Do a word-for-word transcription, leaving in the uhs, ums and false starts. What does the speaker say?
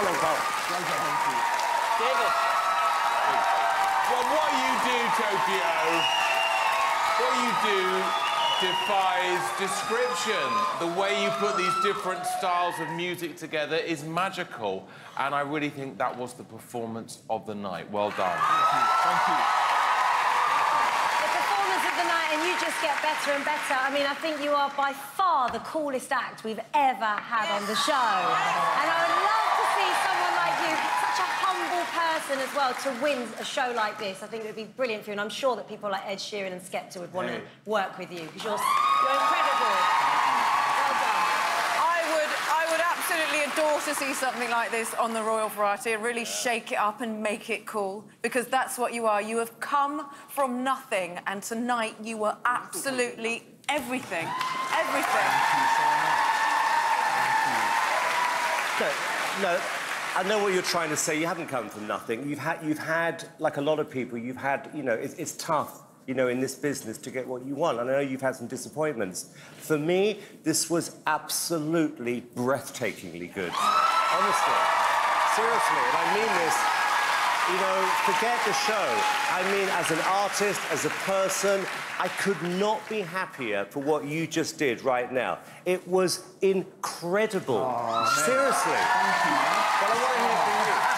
Well done, Carl. Well done, thank you. David. Well, what you do, Tokio, what you do defies description. The way you put these different styles of music together is magical, and I really think that was the performance of the night. Well done. Thank you. Thank you. The performance of the night, and you just get better and better. I mean, I think you are by far the coolest act we've ever had on the show. And I would love to see someone like you, such a humble person as well, to win a show like this. I think it would be brilliant for you, and I'm sure that people like Ed Sheeran and Skepta would want hey. to work with you, because you're, you're incredible. Well done. I would, I would absolutely adore to see something like this on the Royal Variety, and really shake it up and make it cool, because that's what you are. You have come from nothing, and tonight you were absolutely everything. Everything. Thank you so much. Thank you. No, no. I know what you're trying to say. You haven't come from nothing. You've had, you've had, like a lot of people, you've had, you know, it's, it's tough, you know, in this business to get what you want. And I know you've had some disappointments. For me, this was absolutely breathtakingly good. Honestly. Seriously, and I mean this, you know, forget the show. I mean, as an artist, as a person, I could not be happier for what you just did right now. It was incredible. Oh, seriously. Thank you. But I want to hear from you.